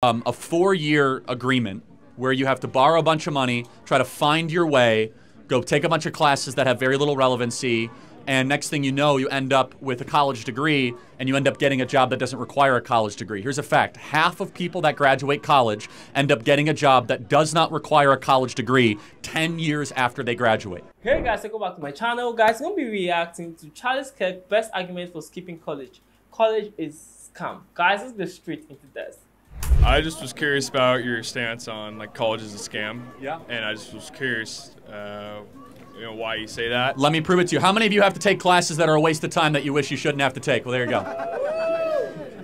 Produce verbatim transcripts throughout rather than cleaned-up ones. Um, a four-year agreement where you have to borrow a bunch of money, try to find your way, go take a bunch of classes that have very little relevancy, and next thing you know, you end up with a college degree and you end up getting a job that doesn't require a college degree. Here's a fact. Half of people that graduate college end up getting a job that does not require a college degree ten years after they graduate. Hey guys, welcome back to my channel. Guys, I'm going to be reacting to Charlie Kirk's best argument for skipping college. College is scam. Guys, let's go straight into this. I just was curious about your stance on like college is a scam. Yeah. And I just was curious, uh, you know, why you say that. Let me prove it to you. How many of you have to take classes that are a waste of time that you wish you shouldn't have to take? Well, there you go.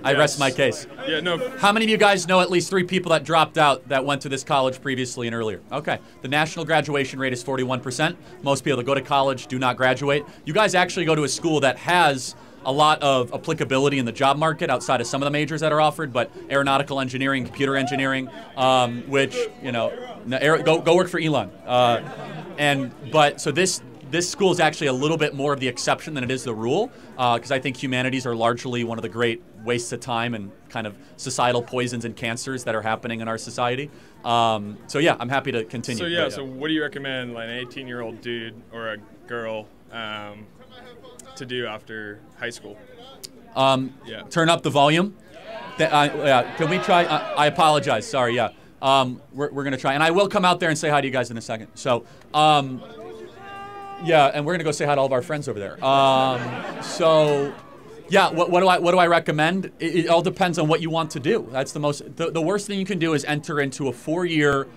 I yes. rest my case. Yeah, no. How many of you guys know at least three people that dropped out that went to this college previously and earlier? Okay. The national graduation rate is forty-one percent. Most people that go to college do not graduate. You guys actually go to a school that has a lot of applicability in the job market outside of some of the majors that are offered, but aeronautical engineering, computer engineering, um, which, you know, go, go work for Elon. Uh, and, but, so this, this school is actually a little bit more of the exception than it is the rule, because uh, I think humanities are largely one of the great wastes of time and kind of societal poisons and cancers that are happening in our society. Um, so yeah, I'm happy to continue. So yeah, but, uh, so what do you recommend like an eighteen-year-old dude or a girl um, to do after high school? Um, yeah. Turn up the volume. Th uh, yeah. Can we try? Uh, I apologize. Sorry. Yeah. Um, we're we're gonna try, and I will come out there and say hi to you guys in a second. So, um, yeah, and we're gonna go say hi to all of our friends over there. Um, so, yeah. What, what do I what do I recommend? It, it all depends on what you want to do. That's the most. The, the worst thing you can do is enter into a four year,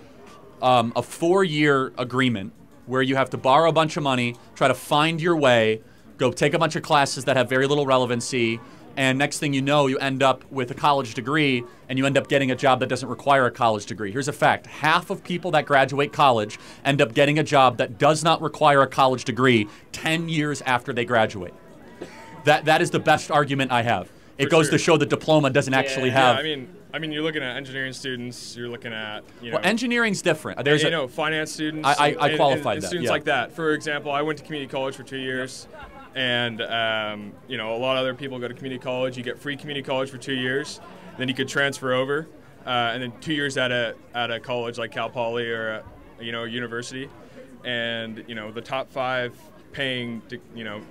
um, a four year agreement where you have to borrow a bunch of money, try to find your way, go take a bunch of classes that have very little relevancy, and next thing you know, you end up with a college degree and you end up getting a job that doesn't require a college degree. Here's a fact. Half of people that graduate college end up getting a job that does not require a college degree ten years after they graduate. That, that is the best argument I have. It For goes sure. to show the diploma doesn't yeah. actually have... Yeah, I mean, I mean, you're looking at engineering students, you're looking at, you know... Well, engineering's different. There's you a, know, finance students... I, I, I qualified and, and, and that, students yeah. like that. For example, I went to community college for two years. Yeah. And, um, you know, a lot of other people go to community college. You get free community college for two years. Then you could transfer over. Uh, and then two years at a, at a college like Cal Poly or, a, you know, university. And, you know, the top five paying, you know,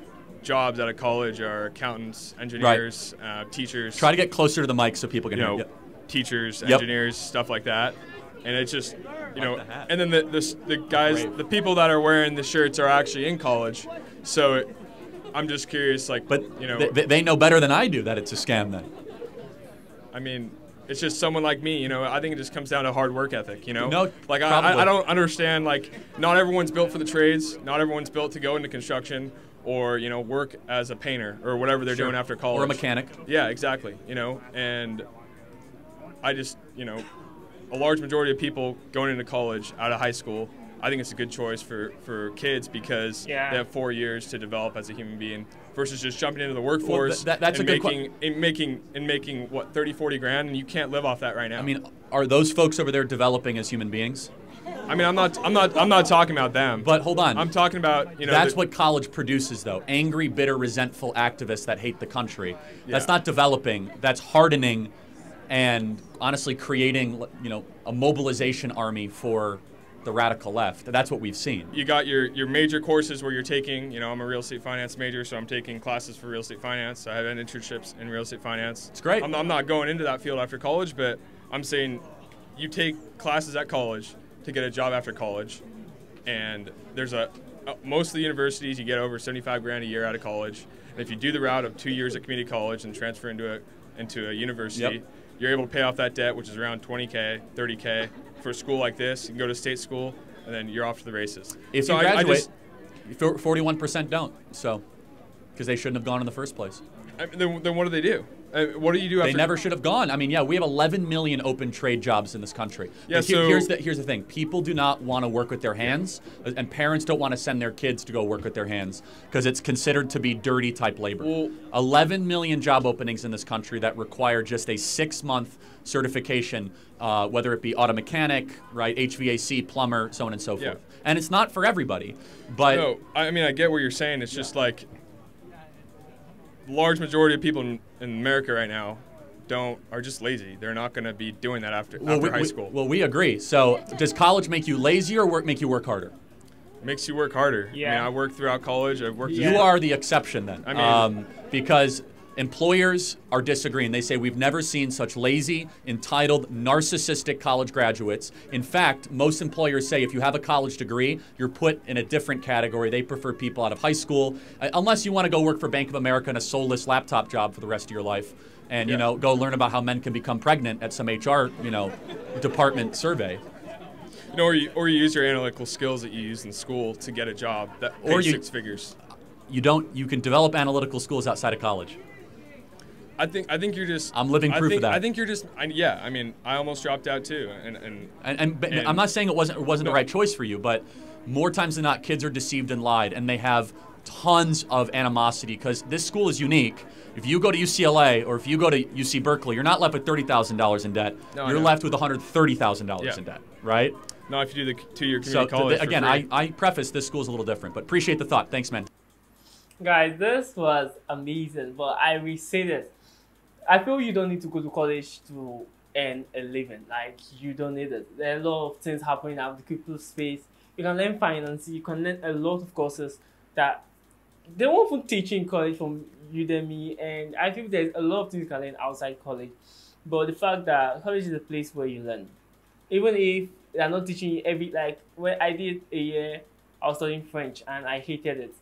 jobs out of college are accountants, engineers, right. uh, teachers. Try to get closer to the mic so people can you know, hear. Yep. Teachers, yep. engineers, stuff like that. And it's just, you know, like the and then the, the, the guys, Great. the people that are wearing the shirts are actually in college. So... It, I'm just curious, like, but you know, they, they know better than I do that it's a scam. Then, I mean, it's just someone like me, you know. I think it just comes down to hard work ethic, you know. No, like I, I don't understand. Like, not everyone's built for the trades. Not everyone's built to go into construction or you know work as a painter or whatever they're sure. doing after college. Or a mechanic. Yeah, exactly. You know, and I just, you know, a large majority of people going into college out of high school. I think it's a good choice for, for kids because yeah. they have four years to develop as a human being versus just jumping into the workforce well, that, that's and, a making, good and making and making what thirty, forty grand, and you can't live off that right now. I mean, are those folks over there developing as human beings? I mean, I'm not I'm not I'm not talking about them. But hold on. I'm talking about, you know, that's what college produces though. Angry, bitter, resentful activists that hate the country. That's yeah. not developing. That's hardening and honestly creating, you know, a mobilization army for the radical left. That's what we've seen. You got your, your major courses where you're taking, you know, I'm a real estate finance major, so I'm taking classes for real estate finance. I have internships in real estate finance. It's great. I'm, I'm not going into that field after college, but I'm saying you take classes at college to get a job after college. And there's a, most of the universities, you get over seventy-five grand a year out of college. And if you do the route of two years at community college and transfer into a, into a university, yep. you're able to pay off that debt, which is around twenty K, thirty K. For a school like this, you can go to state school, and then you're off to the races. If so you graduate, forty-one percent don't, so because they shouldn't have gone in the first place. I mean, then, then what do they do? I mean, what do you do? After they never should have gone. I mean, yeah, we have eleven million open trade jobs in this country. Yeah, he, so here's the here's the thing: people do not want to work with their hands, and parents don't want to send their kids to go work with their hands because it's considered to be dirty type labor. Well, eleven million job openings in this country that require just a six-month certification, uh, whether it be auto mechanic, right, H V A C, plumber, so on and so forth. Yeah. And it's not for everybody, but no, I mean, I get what you're saying. It's yeah. just like. Large majority of people in, in America right now don't are just lazy. They're not going to be doing that after, well, after we, high school. We, well, we agree. So does college make you lazy or work make you work harder? Makes you work harder. Yeah. I mean, I worked throughout college. I've worked. Yeah. You are the exception then, I mean, um, because employers are disagreeing. They say we've never seen such lazy, entitled, narcissistic college graduates. In fact, most employers say if you have a college degree, you're put in a different category. They prefer people out of high school, unless you want to go work for Bank of America in a soulless laptop job for the rest of your life, and yeah. you know, go learn about how men can become pregnant at some H R you know department survey. You know, or you or you use your analytical skills that you used in school to get a job that or pays you, six figures. You don't. You can develop analytical skills outside of college. I think I think you're just. I'm living proof I think, of that. I think you're just. I, yeah, I mean, I almost dropped out too, and and and, and, but and I'm not saying it wasn't it wasn't no. the right choice for you, but more times than not, kids are deceived and lied, and they have tons of animosity because this school is unique. If you go to U C L A or if you go to U C Berkeley, you're not left with thirty thousand dollars in debt. No, you're left with one hundred thirty thousand dollars yeah. in debt, right? No, if you do the two-year community so, college. So again, I I preface this school's a little different, but appreciate the thought. Thanks, man. Guys, this was amazing, but I will say this. I feel you don't need to go to college to earn a living. Like, you don't need it. There are a lot of things happening out of the crypto space. You can learn finance. You can learn a lot of courses that they won't even teach in college from Udemy. And I think there's a lot of things you can learn outside college. But the fact that college is a place where you learn. Even if they're not teaching you every, like, when I did a year, I was studying French and I hated it.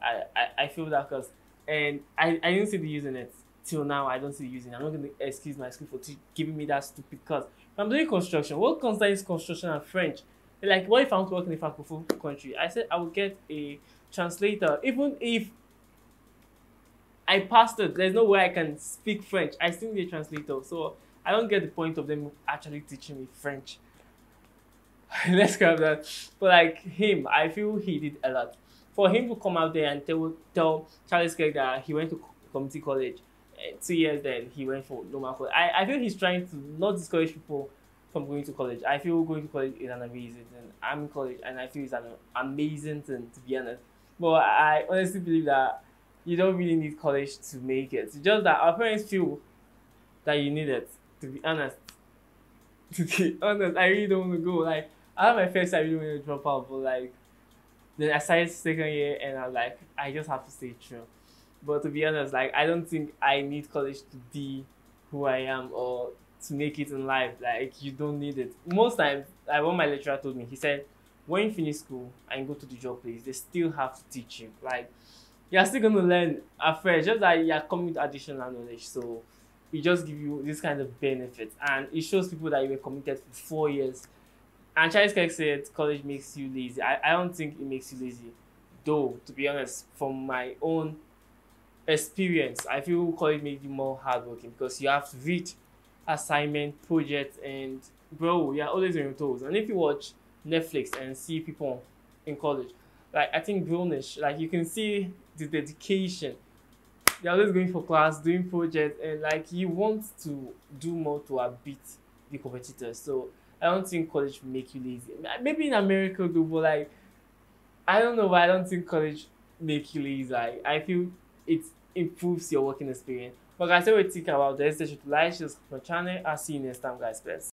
I, I, I feel that because, and I, I didn't see the use in it. Till now, I don't see using. I'm not going to excuse my school for giving me that stupid course. I'm doing construction. What concerns construction and French? Like, what if I'm working in a francophone country? I said I would get a translator. Even if I passed it, there's no way I can speak French. I still need a translator. So I don't get the point of them actually teaching me French. Let's grab that. But like him, I feel he did a lot. For him to come out there and tell, tell Charlie Kirk that he went to community college, two years then he went for normal college. I, I feel he's trying to not discourage people from going to college. I feel going to college is an amazing thing. I'm in college and I feel it's an amazing thing, to be honest. But I honestly believe that you don't really need college to make it. It's just that our parents feel that you need it, to be honest. To be honest, I really don't want to go. Like, I had my first year, I really wanted to drop out, but like, then I started second year and I'm like, I just have to stay true. But to be honest, like, I don't think I need college to be who I am or to make it in life. Like, you don't need it. Most times, like what my lecturer told me, he said, when you finish school and go to the job place, they still have to teach you. Like, you're still going to learn afresh, just that you're coming with additional knowledge. So it just gives you this kind of benefit. And it shows people that you were committed for four years. And Charlie Kirk said college makes you lazy. I, I don't think it makes you lazy. Though, to be honest, from my own experience, I feel college makes you more hardworking because you have to read assignment, projects, and bro, you're always on your toes. And if you watch Netflix and see people in college, like I think grown-ish, like you can see the dedication. They're always going for class, doing projects, and like you want to do more to beat the competitors. So I don't think college will make you lazy. Maybe in America though, but like I don't know, but I don't think college make you lazy. Like, I feel it improves your working experience. But guys, I will think about this. Should like, subscribe to my channel. I'll see you next time, guys. Bless.